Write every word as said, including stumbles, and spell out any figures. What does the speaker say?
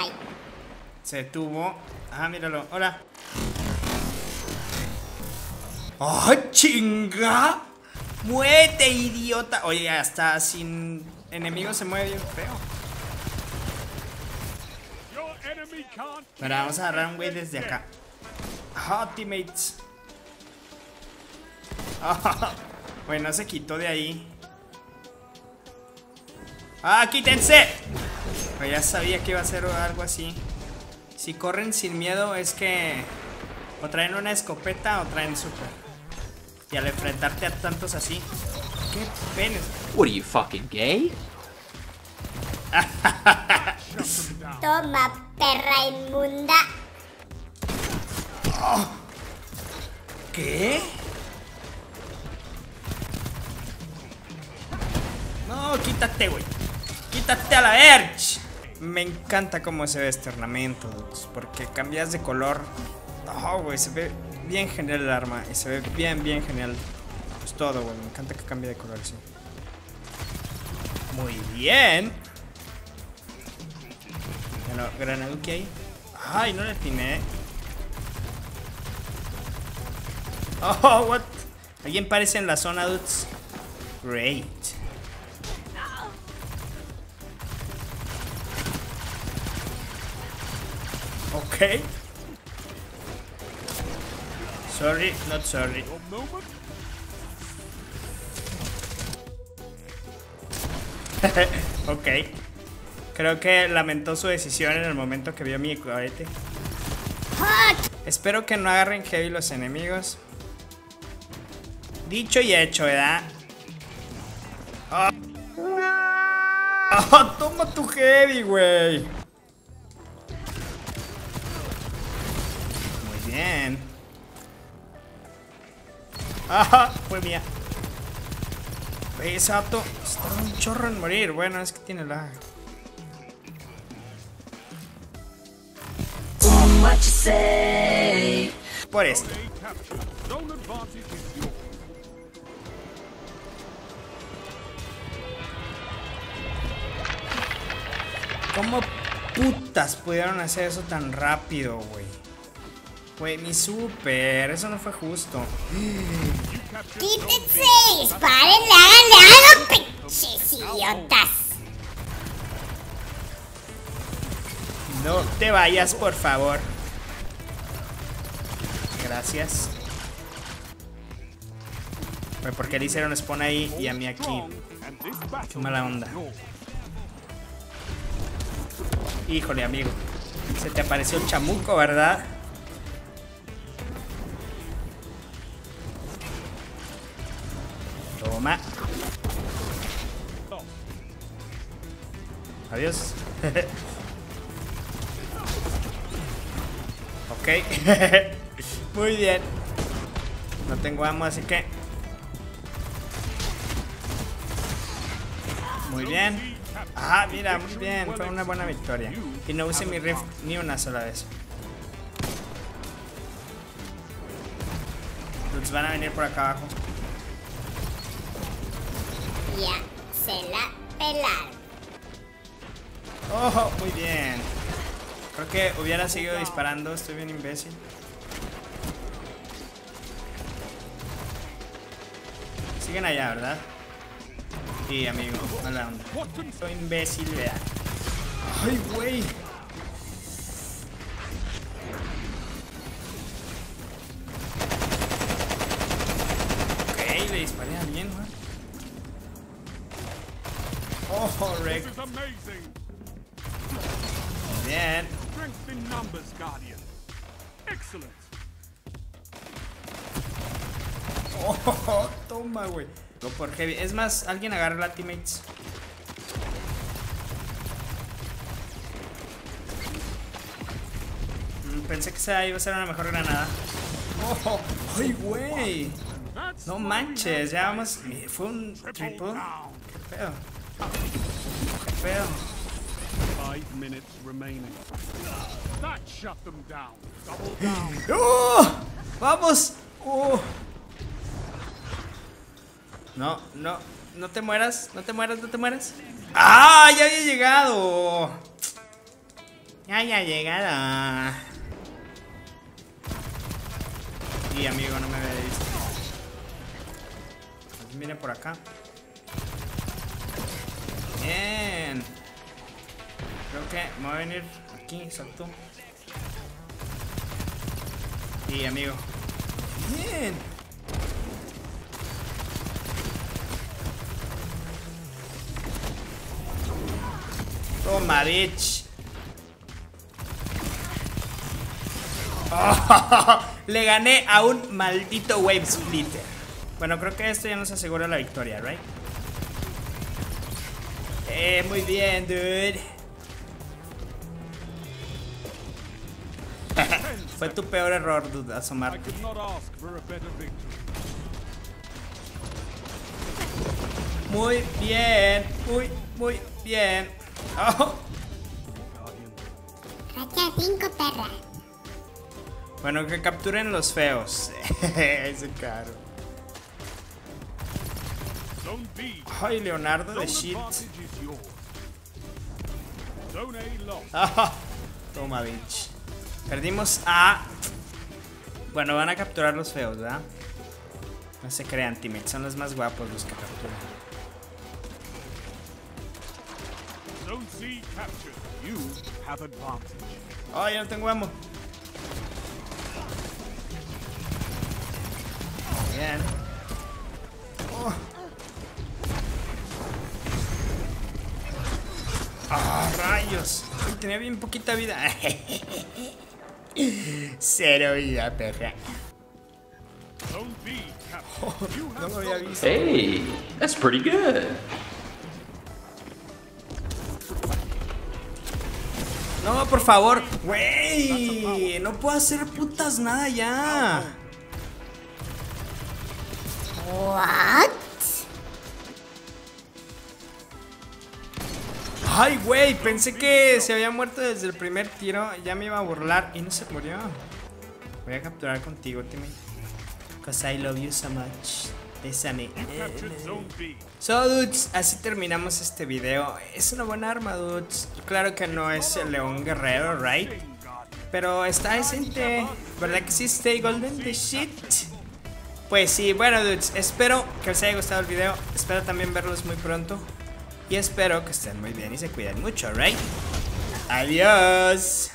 ahí. Se tuvo. Ah, míralo. Hola. ¡Ah, oh, chinga! ¡Muévete, idiota! Oye, hasta sin enemigos se mueve bien feo. Ahora vamos a agarrar un güey desde acá. ¡Ah, oh, teammates! Oh, bueno, se quitó de ahí. ¡Ah, quítense! Pues ya sabía que iba a ser algo así. Si corren sin miedo es que o traen una escopeta o traen super. Y al enfrentarte a tantos así, qué penes. What are you fucking gay? Toma, perra inmunda. Oh. ¿Qué? No, quítate, güey. Quítate a la verge. Me encanta cómo se ve este ornamento, dudes, porque cambias de color. No, güey, se ve bien genial el arma. Y se ve bien, bien genial. Pues todo, güey, me encanta que cambie de color así. Muy bien. Bueno, granaduki ahí. Ay, no le atiné. Oh, what. Alguien parece en la zona, dudes. Great. Ok. Sorry, not sorry. Ok. Creo que lamentó su decisión en el momento que vio mi cohete. Espero que no agarren heavy los enemigos. Dicho y hecho, ¿verdad? Oh. Oh, toma tu heavy, güey. Muy bien. ¡Ah! Fue mía. Ese vato está un chorro en morir. Bueno, es que tiene la... Por esto. ¿Cómo putas pudieron hacer eso tan rápido, güey? Güey, mi super, eso no fue justo. ¡Quítense! ¡Dispárenle! ¡Háganle algo, pinches idiotas! No te vayas, por favor. Gracias. Güey, ¿por qué le hicieron spawn ahí y a mí aquí? Qué mala onda. Híjole, amigo. Se te apareció un chamuco, ¿verdad? Toma. Adiós. Ok. Muy bien. No tengo amo, así que muy bien. Ah, mira, muy bien. Fue una buena victoria. Y no usé mi rift ni una sola vez. Los van a venir por acá abajo. Ya se la pelaron. Oh, muy bien. Creo que hubiera seguido disparando. Estoy bien imbécil. Siguen allá, ¿verdad? Sí, amigo. A la onda. Soy imbécil, vea. Ay, güey. Ok, le disparé a alguien, güey. Oh, Rick. Bien. Oh, toma, güey. Go por heavy. Es más, alguien agarra la teammates. Pensé que esa iba a ser una mejor granada. Oh, ay, güey. No manches, ya vamos. Fue un triple. Qué pedo. Feo. ¡Oh! ¡Vamos! ¡Oh! No, no, no te mueras, no te mueras, no te mueras. ¡Ah! ¡Ya había llegado! haya llegado. Y amigo, no me había visto. Pues mira por acá. Bien. Creo que me va a venir aquí, exacto. Y amigo. Bien. Toma, bitch. Oh, le gané a un maldito Wave Splitter. Bueno, creo que esto ya nos asegura la victoria, ¿right? Eh, muy bien, dude. Fue tu peor error, dude, asomarte. Muy bien, muy, muy bien. Oh. Racha cinco, perra. Bueno, que capturen los feos. Ese caro. Ay, Leonardo de shit. Oh. Toma, bitch. Perdimos a... Bueno, van a capturar los feos, ¿verdad? No se crean, teammates. Son los más guapos los que capturan. Oh, ya no tengo ammo. Bien. Oh. Oh, rayos. Tenía bien poquita vida. Cero vida, perra. Oh, no me había visto. Hey, that's pretty good. No, por favor, güey, no puedo hacer putas nada ya. What? Ay, güey, pensé que se había muerto desde el primer tiro, ya me iba a burlar y no se murió. Voy a capturar contigo, teammate. Cause I love you so much. Bésame. So, dudes, así terminamos este video. Es una buena arma, dudes. Claro que no es el león guerrero, right? Pero está decente. ¿Verdad que sí? Stay golden the shit. Pues sí, bueno, dudes, espero que les haya gustado el video. Espero también verlos muy pronto. Y espero que estén muy bien y se cuiden mucho, right? Adiós.